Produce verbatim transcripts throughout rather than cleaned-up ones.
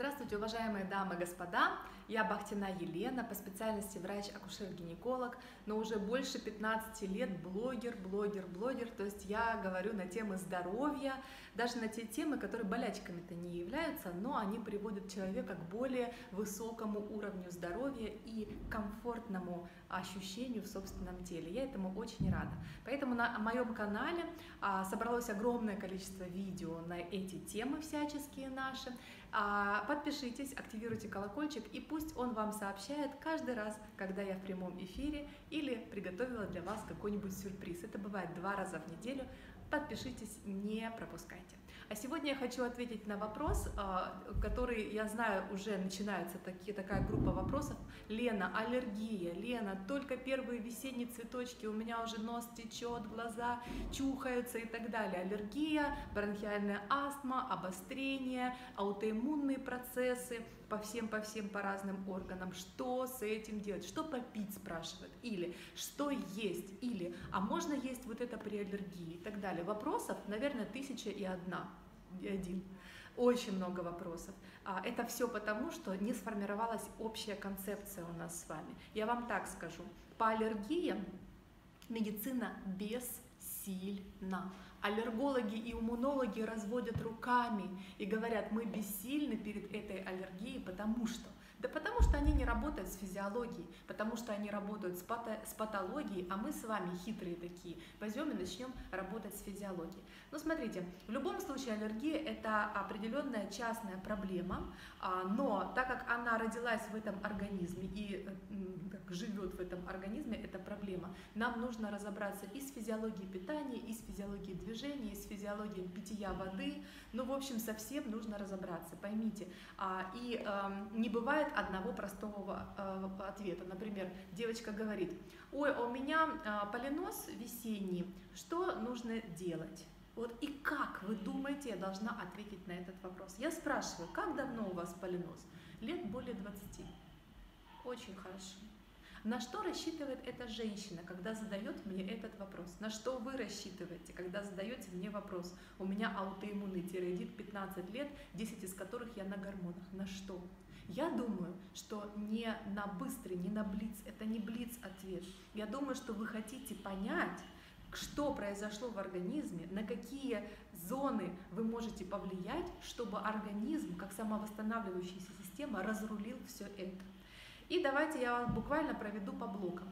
Здравствуйте, уважаемые дамы и господа! Я Бахтина Елена, по специальности врач-акушер-гинеколог, но уже больше пятнадцати лет блогер, блогер, блогер, то есть я говорю на темы здоровья, даже на те темы, которые болячками-то не являются, но они приводят человека к более высокому уровню здоровья и комфортному ощущению в собственном теле. Я этому очень рада. Поэтому на моем канале собралось огромное количество видео на эти темы всяческие наши. Подпишитесь, активируйте колокольчик, и пусть он вам сообщает каждый раз, когда я в прямом эфире или приготовила для вас какой-нибудь сюрприз. Это бывает два раза в неделю. Подпишитесь, не пропускайте. А сегодня я хочу ответить на вопрос, который, я знаю, уже начинается такие, такая группа вопросов. Лена, аллергия, Лена, только первые весенние цветочки, у меня уже нос течет, глаза чухаются и так далее. Аллергия, бронхиальная астма, обострение, аутоиммунные процессы по всем, по всем, по разным органам. Что с этим делать? Что попить, спрашивают? Или что есть? Или а можно есть вот это при аллергии и так далее? Вопросов, наверное, тысяча и одна, и один. Очень много вопросов. Это все потому, что не сформировалась общая концепция у нас с вами. Я вам так скажу. По аллергиям медицина бессильна. Аллергологи и иммунологи разводят руками и говорят, мы бессильны перед этой аллергией, потому что... Да потому что они не работают с физиологией, потому что они работают с, пато с патологией, а мы с вами хитрые такие. Возьмем и начнем работать с физиологией. Но смотрите, в любом случае аллергия – это определенная частная проблема, но так как она родилась в этом организме и живет в этом организме, эта проблема, нам нужно разобраться и с физиологией питания, и с физиологией движения, и с физиологией питья воды. Ну, в общем, совсем нужно разобраться, поймите. И не бывает одного простого э, ответа. Например, девочка говорит, ой, а у меня э, полинос весенний, что нужно делать? Вот и как вы думаете, я должна ответить на этот вопрос? Я спрашиваю, как давно у вас полинос? Лет более двадцати. Очень хорошо. На что рассчитывает эта женщина, когда задает мне этот вопрос? На что вы рассчитываете, когда задаете мне вопрос? У меня аутоиммунный тиреоидит, пятнадцать лет, десять из которых я на гормонах. На что? Я думаю, что не на быстрый, не на блиц, это не блиц-ответ. Я думаю, что вы хотите понять, что произошло в организме, на какие зоны вы можете повлиять, чтобы организм, как самовосстанавливающаяся система, разрулил все это. И давайте я вас буквально проведу по блокам.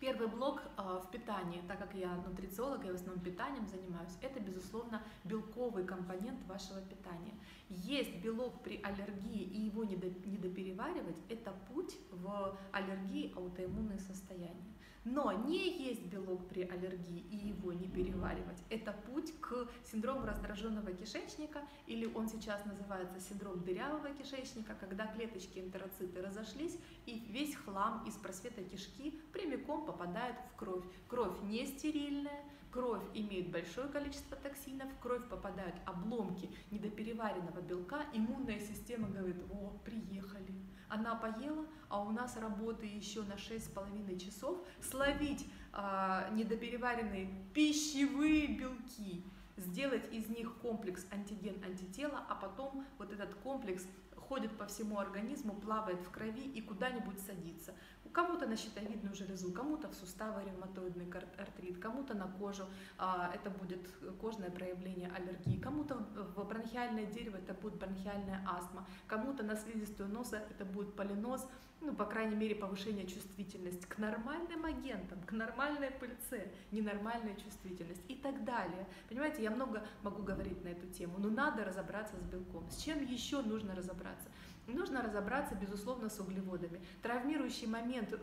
Первый блок в питании, так как я нутрициолог, я в основном питанием занимаюсь, это, безусловно, белковый компонент вашего питания. Есть белок при аллергии и его недопереваривать, это путь в аллергии, аутоиммунные состояния. Но не есть белок при аллергии и его не переваривать, это путь к синдрому раздраженного кишечника, или он сейчас называется синдром дырявого кишечника, когда клеточки энтероциты разошлись и весь хлам из просвета кишки прямиком попадает в кровь. Кровь не стерильная, кровь имеет большое количество токсинов, в кровь попадают обломки недопереваренного белка, иммунная система говорит, о, приехали. Она поела, а у нас работы еще на шесть с половиной часов, словить э, недопереваренные пищевые белки, сделать из них комплекс антиген-антитела, а потом вот этот комплекс ходит по всему организму, плавает в крови и куда-нибудь садится. Кому-то на щитовидную железу, кому-то в суставы ревматоидный артрит, кому-то на кожу, это будет кожное проявление аллергии, кому-то в бронхиальное дерево, это будет бронхиальная астма, кому-то на слизистую носа, это будет полинос, ну, по крайней мере, повышение чувствительности к нормальным агентам, к нормальной пыльце, ненормальная чувствительность и так далее. Понимаете, я много могу говорить на эту тему, но надо разобраться с белком. С чем еще нужно разобраться? Нужно разобраться, безусловно, с углеводами. Травмирующий момент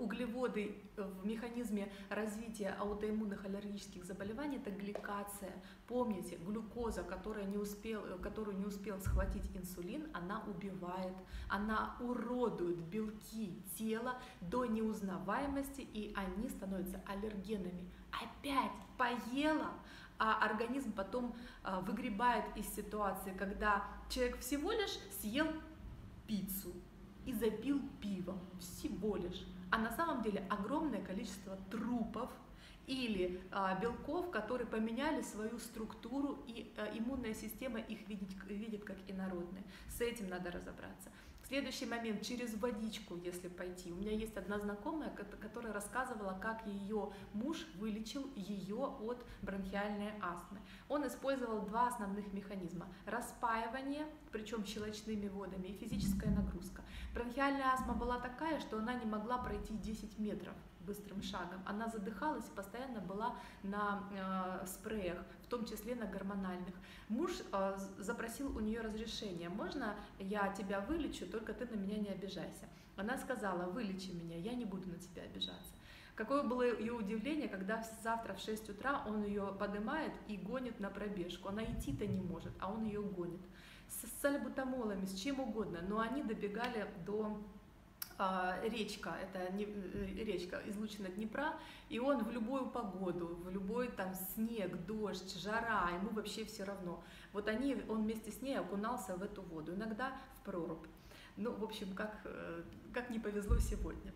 углеводы в механизме развития аутоиммунных аллергических заболеваний – это гликация. Помните, глюкоза, которая не успел, которую не успел схватить инсулин, она убивает, она уродует белки тела до неузнаваемости, и они становятся аллергенами. Опять поела! А организм потом выгребает из ситуации, когда человек всего лишь съел пиццу и запил пивом, всего лишь. А на самом деле огромное количество трупов или а, белков, которые поменяли свою структуру, и а, иммунная система их видит, видит как инородные. С этим надо разобраться. Следующий момент, через водичку, если пойти. У меня есть одна знакомая, которая рассказывала, как ее муж вылечил ее от бронхиальной астмы. Он использовал два основных механизма: распаивание, причем щелочными водами, и физическая нагрузка. Бронхиальная астма была такая, что она не могла пройти десять метров быстрым шагом. Она задыхалась и постоянно была на э, спреях, в том числе на гормональных. Муж э, запросил у нее разрешение: можно я тебя вылечу, только ты на меня не обижайся. Она сказала: вылечи меня, я не буду на тебя обижаться. Какое было ее удивление, когда завтра в шесть утра он ее поднимает и гонит на пробежку. Она идти-то не может, а он ее гонит. С сальбутамолами, с чем угодно, но они добегали до... речка, это не, речка, излучина Днепра, и он в любую погоду, в любой там снег, дождь, жара, ему вообще все равно. Вот они, он вместе с ней окунался в эту воду, иногда в прорубь. Ну, в общем, как, как не повезло сегодня.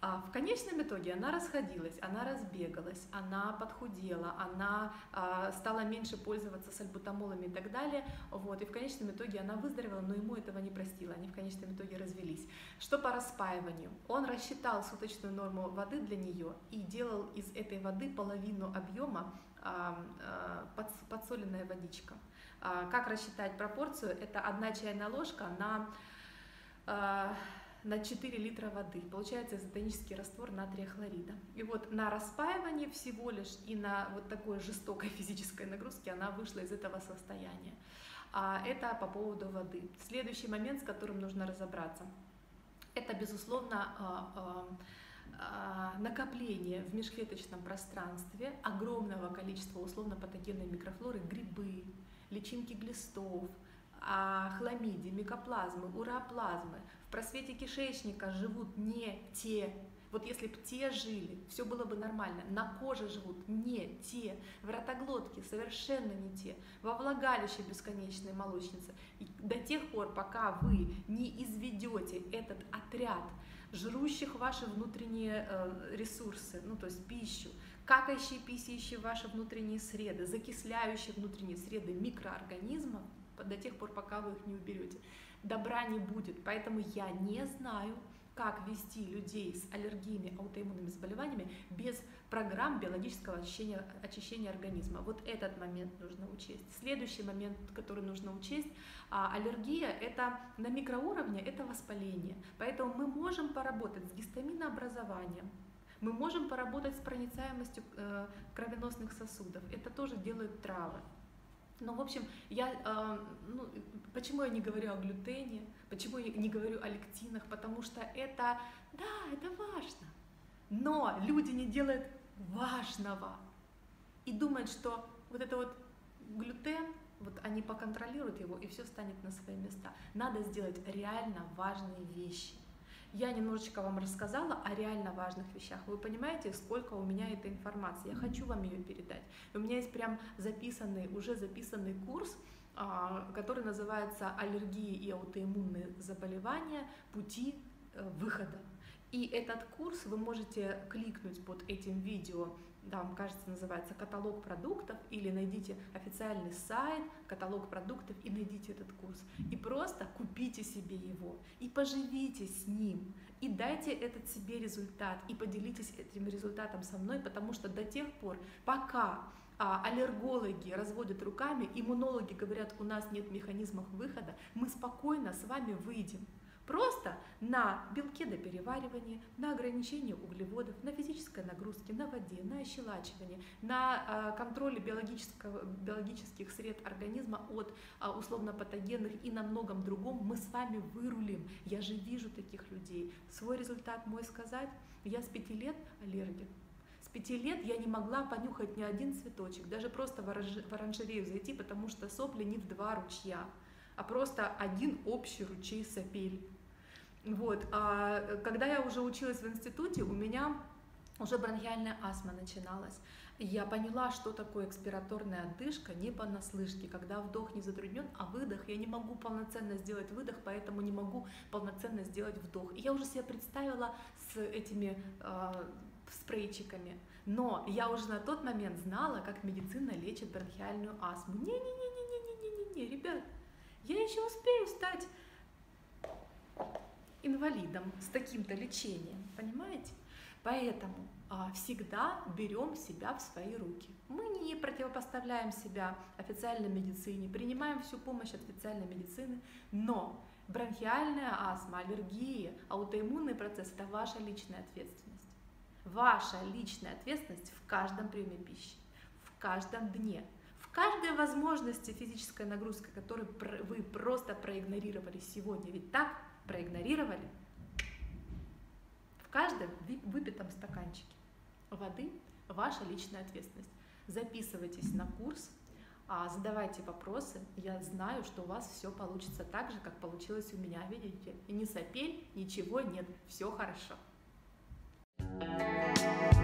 А в конечном итоге она расходилась, она разбегалась, она подхудела, она а, стала меньше пользоваться сальбутамолами и так далее. Вот, и в конечном итоге она выздоровела, но ему этого не простила, они в конечном итоге развелись. Что по распаиванию? Он рассчитал суточную норму воды для нее и делал из этой воды половину объема а, а, под, подсоленная водичка. А, как рассчитать пропорцию? Это одна чайная ложка на... А, на четыре литра воды, получается изотонический раствор натрия хлорида. И вот на распаивании всего лишь и на вот такой жестокой физической нагрузке она вышла из этого состояния. А это по поводу воды. Следующий момент, с которым нужно разобраться, это, безусловно, накопление в межклеточном пространстве огромного количества условно-патогенной микрофлоры: грибы, личинки глистов, хламидии, микоплазмы, уреоплазмы. В просвете кишечника живут не те. Вот если бы те жили, все было бы нормально. На коже живут не те, в ротоглотке совершенно не те, во влагалище бесконечной молочницы. И до тех пор, пока вы не изведете этот отряд жрущих ваши внутренние ресурсы, ну то есть пищу, какающие, писающие ваши внутренние среды, закисляющие внутренние среды микроорганизмов, до тех пор, пока вы их не уберете, добра не будет. Поэтому я не знаю, как вести людей с аллергиями, аутоиммунными заболеваниями без программ биологического очищения, очищения организма. Вот этот момент нужно учесть. Следующий момент, который нужно учесть: аллергия это на микроуровне, это воспаление. Поэтому мы можем поработать с гистаминообразованием. Мы можем поработать с проницаемостью кровеносных сосудов. Это тоже делают травы. Но, в общем, я, э, ну, почему я не говорю о глютене, почему я не говорю о лектинах, потому что это, да, это важно, но люди не делают важного и думают, что вот это вот глютен, вот они поконтролируют его, и все станет на свои места. Надо сделать реально важные вещи. Я немножечко вам рассказала о реально важных вещах. Вы понимаете, сколько у меня этой информации. Я хочу вам ее передать. У меня есть прям записанный, уже записанный курс, который называется «Аллергии и аутоиммунные заболевания. Пути выхода». И этот курс вы можете кликнуть под этим видео, там, кажется, называется «Каталог продуктов», или найдите официальный сайт «Каталог продуктов» и найдите этот курс. И просто купите себе его, и поживите с ним, и дайте этот себе результат, и поделитесь этим результатом со мной, потому что до тех пор, пока аллергологи разводят руками, иммунологи говорят, у нас нет механизмов выхода, мы спокойно с вами выйдем. Просто на белке до переваривания, на ограничении углеводов, на физической нагрузке, на воде, на ощелачивании, на контроле биологического, биологических сред организма от условно-патогенных и на многом другом мы с вами вырулим. Я же вижу таких людей. Свой результат мой сказать. Я с пяти лет аллергик. С пяти лет я не могла понюхать ни один цветочек, даже просто в оранжерею зайти, потому что сопли не в два ручья, а просто один общий ручей сопель. Вот. А когда я уже училась в институте, у меня уже бронхиальная астма начиналась. Я поняла, что такое экспираторная отдышка не понаслышке, когда вдох не затруднен, а выдох. Я не могу полноценно сделать выдох, поэтому не могу полноценно сделать вдох. И я уже себя представила с этими э, спрейчиками. Но я уже на тот момент знала, как медицина лечит бронхиальную астму. Не-не-не-не-не-не-не-не, ребят, я еще успею стать инвалидом с таким-то лечением, понимаете? Поэтому а, всегда берем себя в свои руки. Мы не противопоставляем себя официальной медицине, принимаем всю помощь от официальной медицины, но бронхиальная астма, аллергии, аутоиммунный процесс – это ваша личная ответственность. Ваша личная ответственность в каждом приеме пищи, в каждом дне, в каждой возможности физической нагрузки, которую вы просто проигнорировали сегодня. Ведь так проигнорировали в каждом выпитом стаканчике воды. Ваша личная ответственность. Записывайтесь на курс, задавайте вопросы. Я знаю, что у вас все получится так же, как получилось у меня. Видите, ни сопель, ничего нет, все хорошо. Thank you.